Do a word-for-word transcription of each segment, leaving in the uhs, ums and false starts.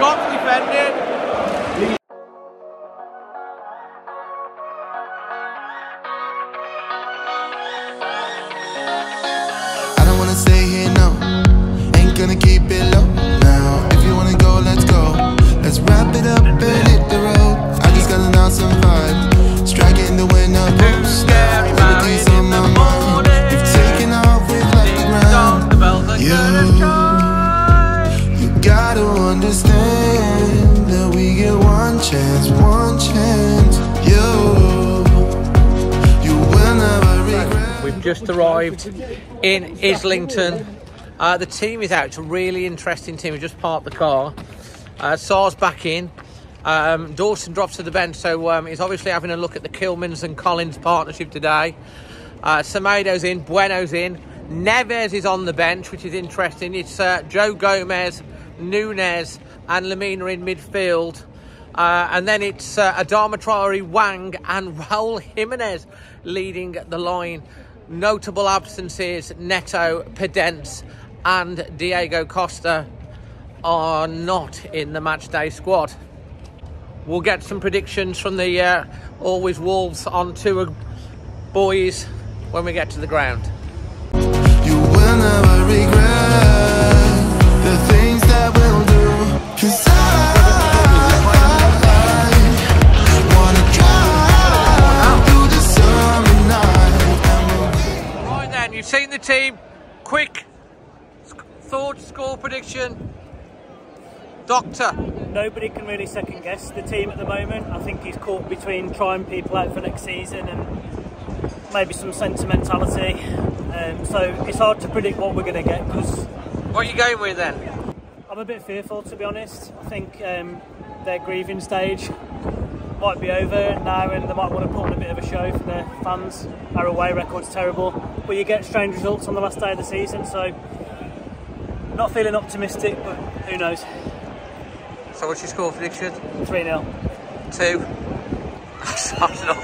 got defended. Just arrived in Islington. Uh, the team is out. It's a really interesting team. We just parked the car. Uh, Sar's back in. Um, Dawson drops to the bench, so um, he's obviously having a look at the Kilmans and Collins partnership today. Uh, Semedo's in. Bueno's in. Neves is on the bench, which is interesting. It's uh, Joe Gomez, Nunes and Lamina in midfield. Uh, and then it's uh, Adama Traore, Wang and Raul Jimenez leading the line. Notable absences, Neto, Pedence and Diego Costa are not in the matchday squad. We'll get some predictions from the uh, Always Wolves on tour boys when we get to the ground. You will never regret the things that we'll do, 'cause I You've seen the team. Quick thought, score prediction. Doctor. Nobody can really second guess the team at the moment. I think he's caught between trying people out for next season and maybe some sentimentality. Um, so it's hard to predict what we're going to get. Cause what are you going with then? I'm a bit fearful, to be honest. I think um, their grieving stage might be over now and they might want to put on a bit of a show for their fans. Our away record's terrible. But you get strange results on the last day of the season, so not feeling optimistic, but who knows. So what's your score prediction? three nil. two. Arsenal.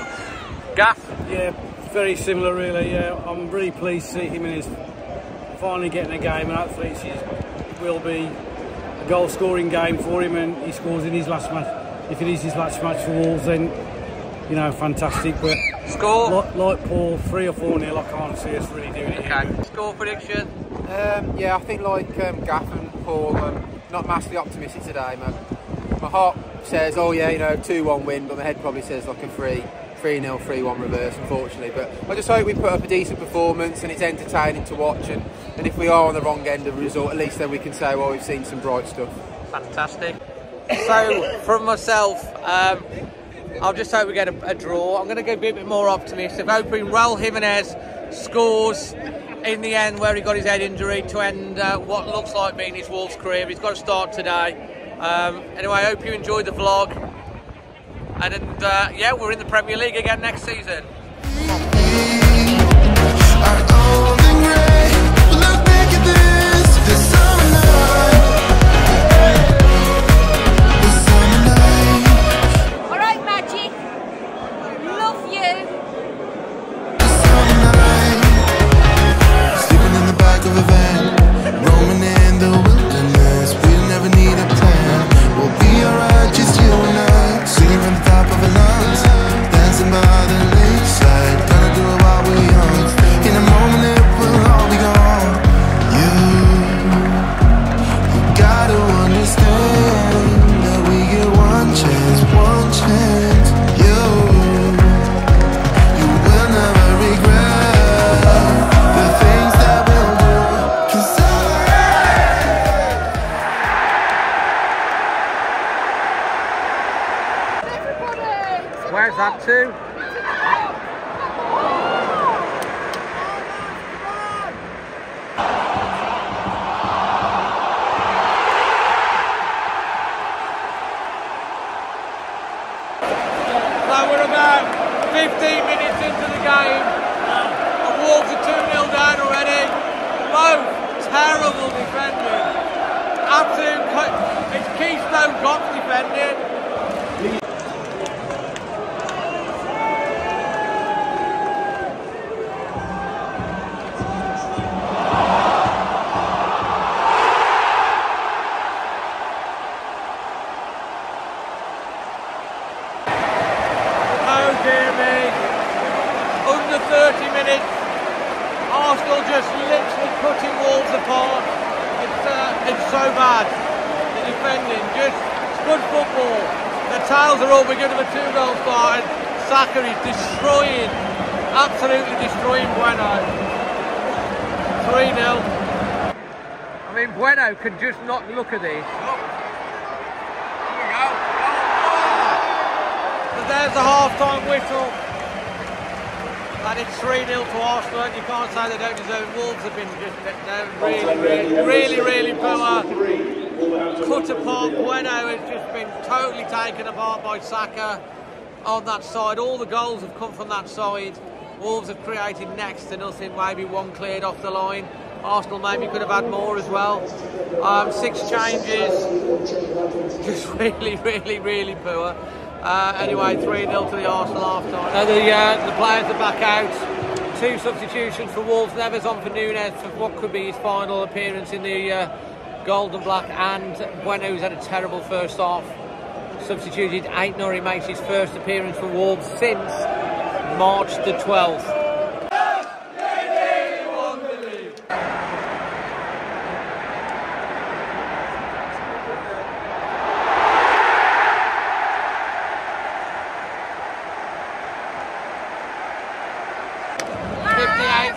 Gaff? Yeah, very similar really, yeah. I'm really pleased to see him in his finally getting a game, and hopefully it will be a goal scoring game for him and he scores in his last match. If it is his last match for Wolves, then you know, fantastic, but score like, like Paul, three or four nil. I can't see us really doing it. Okay. Here. Score prediction. Um, yeah, I think like um, Gaff and Paul, um, not massively optimistic today, man. My heart says, oh yeah, you know, two one win, but my head probably says like a three, three nil, three one reverse, unfortunately. But I just hope we put up a decent performance and it's entertaining to watch. And, and if we are on the wrong end of the result, at least then we can say, well, we've seen some bright stuff. Fantastic. So from myself. Um, I'll just hope we get a, a draw. I'm going to go a bit more optimistic. I'm hoping Raul Jimenez scores in the end where he got his head injury to end uh, what looks like being his Wolves career. He's got to start today. Um, anyway, I hope you enjoyed the vlog. And, and uh, yeah, we're in the Premier League again next season. fifteen minutes into the game, and Wolves are two nil down already. Both terrible defending. Absolute, it's Keystone got defended. minutes. Arsenal just literally putting Wolves apart. It's, uh, it's so bad. The defending, just good football. The tails are all we're giving the two goal side. Saka is destroying, absolutely destroying Bueno. three nil. I mean, Bueno can just not look at this. There's the half-time whistle, and it's three nil to Arsenal. You can't say they don't deserve it. Wolves have been just really, really, really, really poor. Cut apart. Bueno has just been totally taken apart by Saka on that side. All the goals have come from that side. Wolves have created next to nothing, maybe one cleared off the line. Arsenal maybe could have had more as well. Um, six changes, just really, really, really poor. Uh, anyway, three nil to the Arsenal half-time. So the, uh, the players are back out. Two substitutions for Wolves. Neves on for Nunes for what could be his final appearance in the uh, gold and black. And Bueno, who's had a terrible first half, substituted. Ait-Nori makes his first appearance for Wolves since March the twelfth.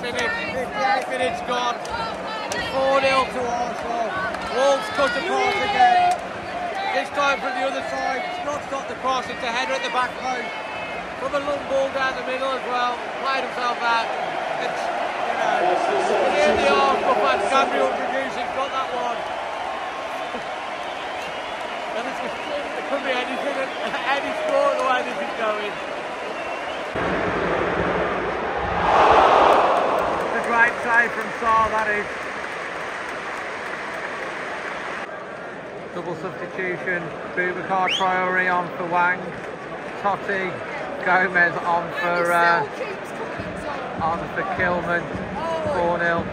fifty-eight minutes gone, four nil to Arsenal. Wolves cut across again, this time from the other side. It's not stopped the cross, it's a header at the back post from a long ball down the middle as well. Played himself out. It's, you know, here the Arsenal fan Gabriel Trujillo got that one. And it's, it could be anything, any score the way this is going. Great save from Saul, that is. Double substitution, Boubacar Traore on for Wang, Totti, Gomez on for uh, on for Kilman, four nil.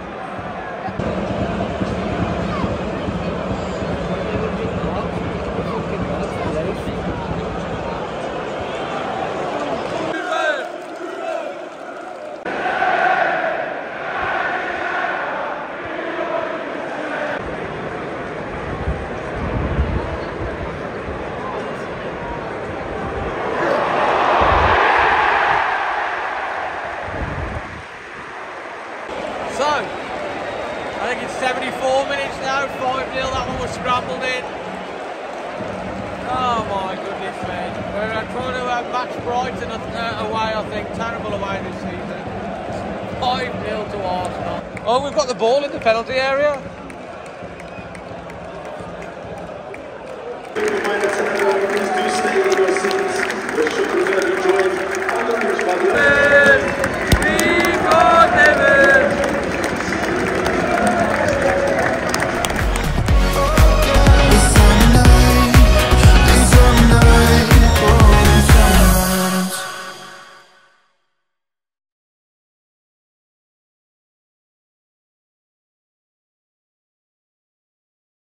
I think it's seventy-four minutes now, five nil, that one was scrambled in. Oh my goodness me. We're uh, trying to uh, match Brighton uh, away, I think. Terrible away this season. five nil to Arsenal. Oh, we've got the ball in the penalty area.